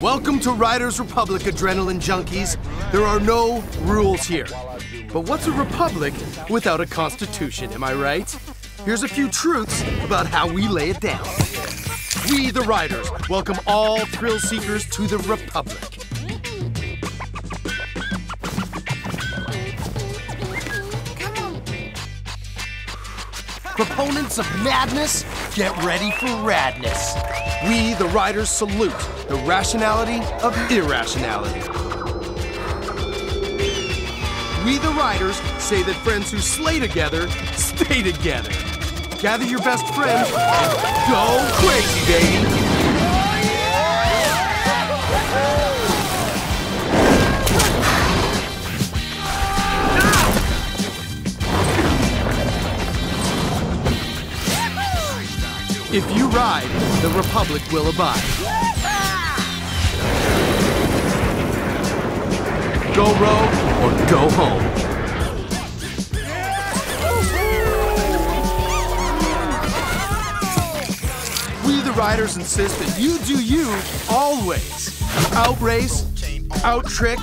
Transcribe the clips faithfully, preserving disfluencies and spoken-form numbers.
Welcome to Riders Republic, adrenaline junkies. There are no rules here. But what's a republic without a constitution, am I right? Here's a few truths about how we lay it down. We, the Riders, welcome all thrill seekers to the Republic. Proponents of madness, get ready for radness. We, the Riders, salute the rationality of irrationality. We, the Riders, say that friends who slay together, stay together. Gather your best friends and go crazy, baby. If you ride, the Republic will abide. Go rogue or go home. We, the Riders, insist that you do you always. Outrace, out-trick,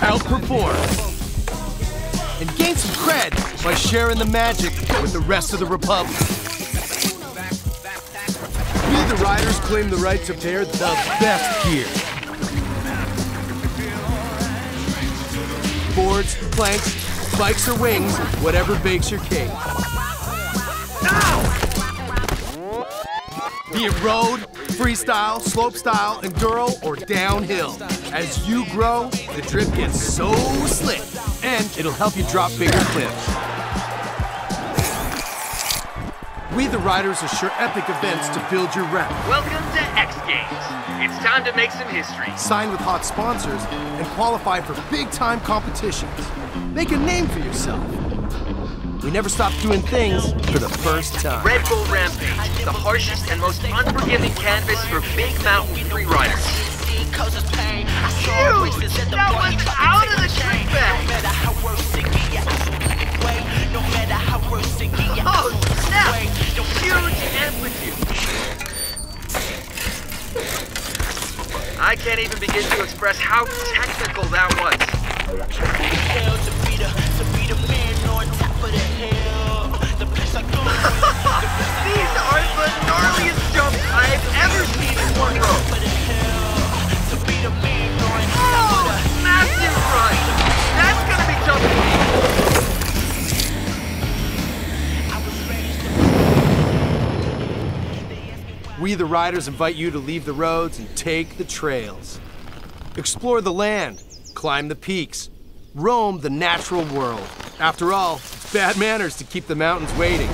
outperform. And gain some cred by sharing the magic with the rest of the Republic. The Riders claim the right to pair the best gear. Boards, planks, spikes, or wings, whatever bakes your cake. Ow! Be it road, freestyle, slope style, enduro, or downhill. As you grow, the drip gets so slick, and it'll help you drop bigger clips. We, the Riders, assure epic events to build your rep. Welcome to X Games. It's time to make some history. Sign with hot sponsors and qualify for big-time competitions. Make a name for yourself. We never stop doing things for the first time. Red Bull Rampage, the harshest and most unforgiving canvas for big mountain free riders. Huge! That one's out of the trick bag! Oh, snap! I can't even begin to express how technical that was. These are the gnarliest jumps I've ever seen in one row. Oh, massive run! That's gonna be tough to We, the Riders, invite you to leave the roads and take the trails. Explore the land, climb the peaks, roam the natural world. After all, it's bad manners to keep the mountains waiting.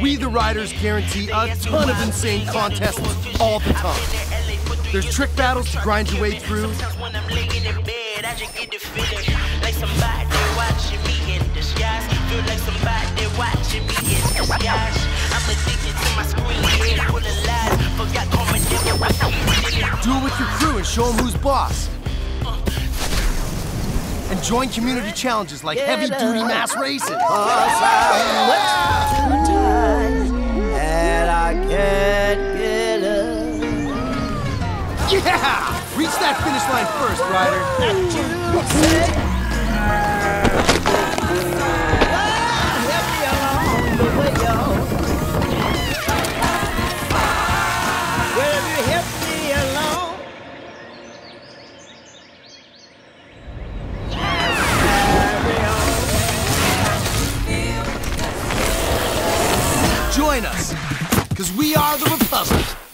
We, the Riders, guarantee a ton of insane contests all the time. There's trick battles to grind your way through. Do it with your crew and show them who's boss. And join community challenges like heavy-duty mass races. Yeah! Reach that finish line first, Ryder. Join us, because we are the Republic.